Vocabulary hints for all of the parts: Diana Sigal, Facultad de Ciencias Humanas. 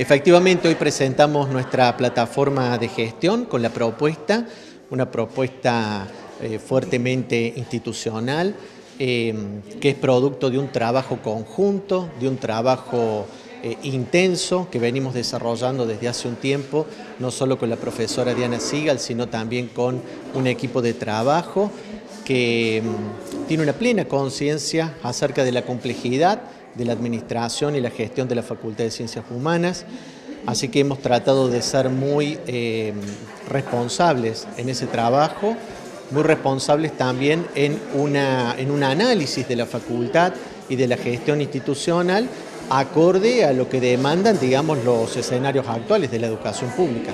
Efectivamente, hoy presentamos nuestra plataforma de gestión con la propuesta, una propuesta fuertemente institucional, que es producto de un trabajo conjunto, de un trabajo intenso que venimos desarrollando desde hace un tiempo, no solo con la profesora Diana Sigal, sino también con un equipo de trabajo que tiene una plena conciencia acerca de la complejidad de la administración y la gestión de la Facultad de Ciencias Humanas, así que hemos tratado de ser muy responsables en ese trabajo, muy responsables también en un análisis de la facultad y de la gestión institucional acorde a lo que demandan, digamos, los escenarios actuales de la educación pública.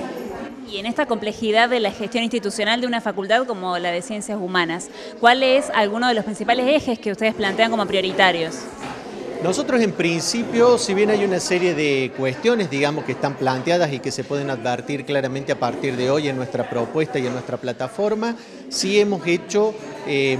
Y en esta complejidad de la gestión institucional de una facultad como la de Ciencias Humanas, ¿cuál es alguno de los principales ejes que ustedes plantean como prioritarios? Nosotros en principio, si bien hay una serie de cuestiones, digamos, que están planteadas y que se pueden advertir claramente a partir de hoy en nuestra propuesta y en nuestra plataforma, sí hemos hecho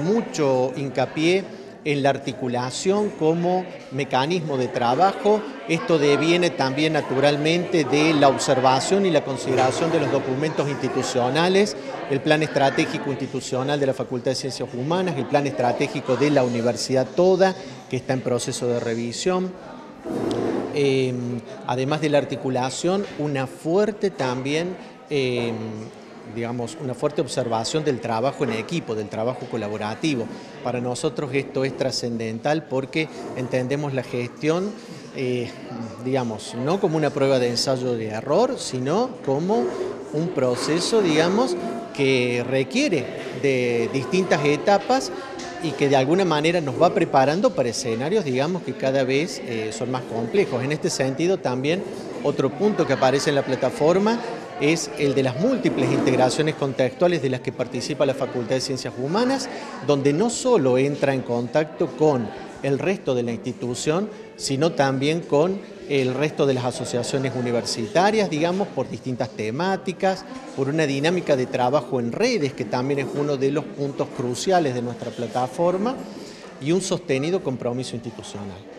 mucho hincapié en la articulación como mecanismo de trabajo. Esto deviene también naturalmente de la observación y la consideración de los documentos institucionales, el Plan Estratégico Institucional de la Facultad de Ciencias Humanas, el Plan Estratégico de la Universidad toda, que está en proceso de revisión. Además de la articulación, una fuerte también, digamos, una fuerte observación del trabajo en equipo, del trabajo colaborativo. Para nosotros esto es trascendental porque entendemos la gestión, digamos, no como una prueba de ensayo de error, sino como un proceso, digamos, que requiere de distintas etapas y que de alguna manera nos va preparando para escenarios, digamos, que cada vez son más complejos. En este sentido también otro punto que aparece en la plataforma es el de las múltiples integraciones contextuales de las que participa la Facultad de Ciencias Humanas, donde no solo entra en contacto con el resto de la institución, sino también con el resto de las asociaciones universitarias, digamos, por distintas temáticas, por una dinámica de trabajo en redes, que también es uno de los puntos cruciales de nuestra plataforma, y un sostenido compromiso institucional.